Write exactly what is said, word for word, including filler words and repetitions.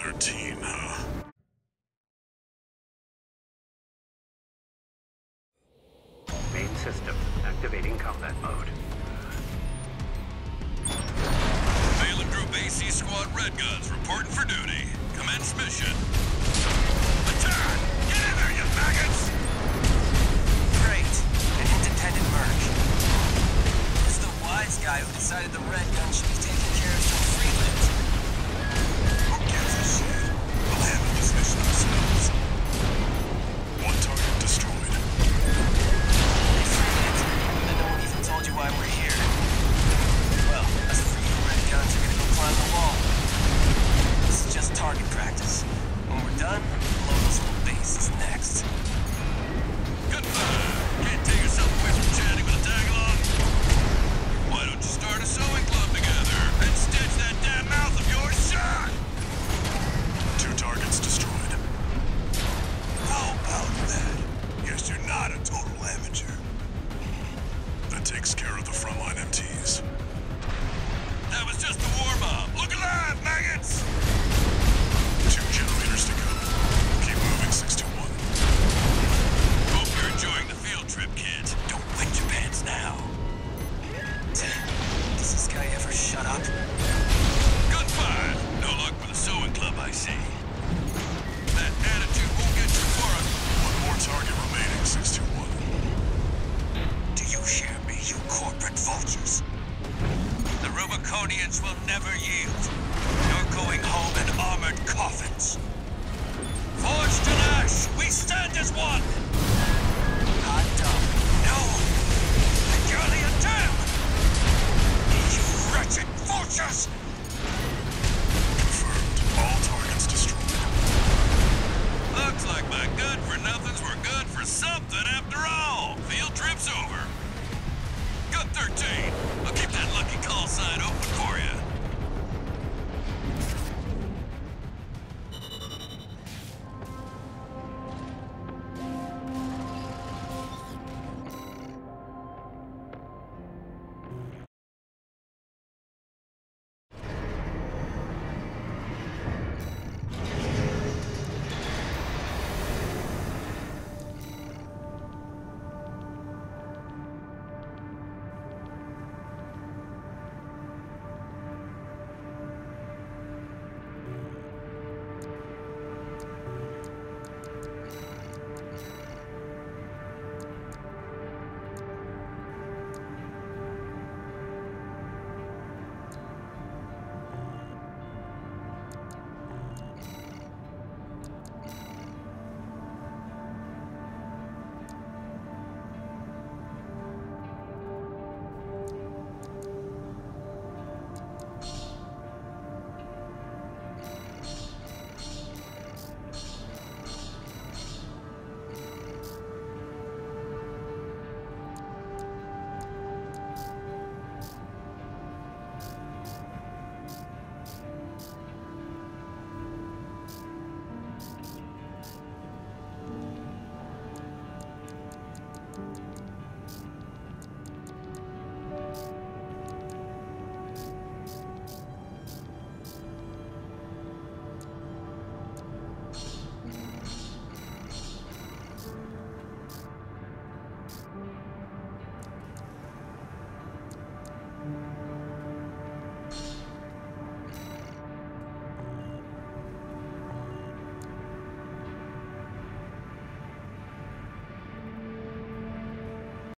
thirteen, huh? Main system activating combat mode. Valem Group A C Squad Red Guns reporting for duty. Commence mission. Baton! Get in there, you maggots! Great. An independent merge. It's the wise guy who decided the Red Gun should be taken care of so freelance. Who gives a shit? We'll handle this mission ourselves. One target destroyed. They freed it, and no one even told you why we're here. Well, us free Red Guns are gonna go climb the wall. This is just target practice. When we're done, Lobo's whole base is next. Goodbye! Can't take yourself away from chatting with a tag-along. Why don't you start a sewing club together and stitch that damn mouth of yours shut? Two targets destroyed. How about that? Guess you're not a total amateur. That takes care of the frontline M Ts. That was just the warm-up. Look alive, maggots! Two generators to go. Keep moving, six two one. Hope you're enjoying the field trip, kids. Don't wet your pants now. Does this guy ever shut up? Gun five. No luck for the sewing club, I see. That attitude won't get you far. One more target remaining, six two one. Do you hear me, you corporate vultures? The Rubiconians will never yield. You're going home in armored coffins. Forged in ash, we stand as one!